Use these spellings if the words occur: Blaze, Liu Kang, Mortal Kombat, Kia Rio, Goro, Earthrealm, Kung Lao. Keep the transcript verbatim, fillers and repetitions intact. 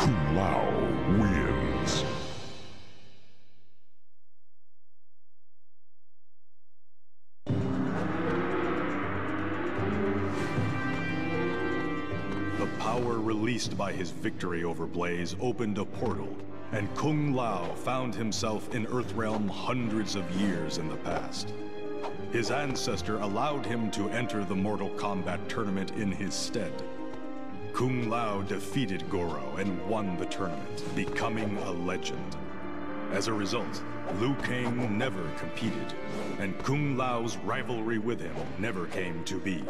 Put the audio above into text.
Kung Lao wins. The power released by his victory over Blaze opened a portal, and Kung Lao found himself in Earthrealm hundreds of years in the past. His ancestor allowed him to enter the Mortal Kombat tournament in his stead. Kung Lao defeated Goro and won the tournament, becoming a legend. As a result, Liu Kang never competed, and Kung Lao's rivalry with him never came to be.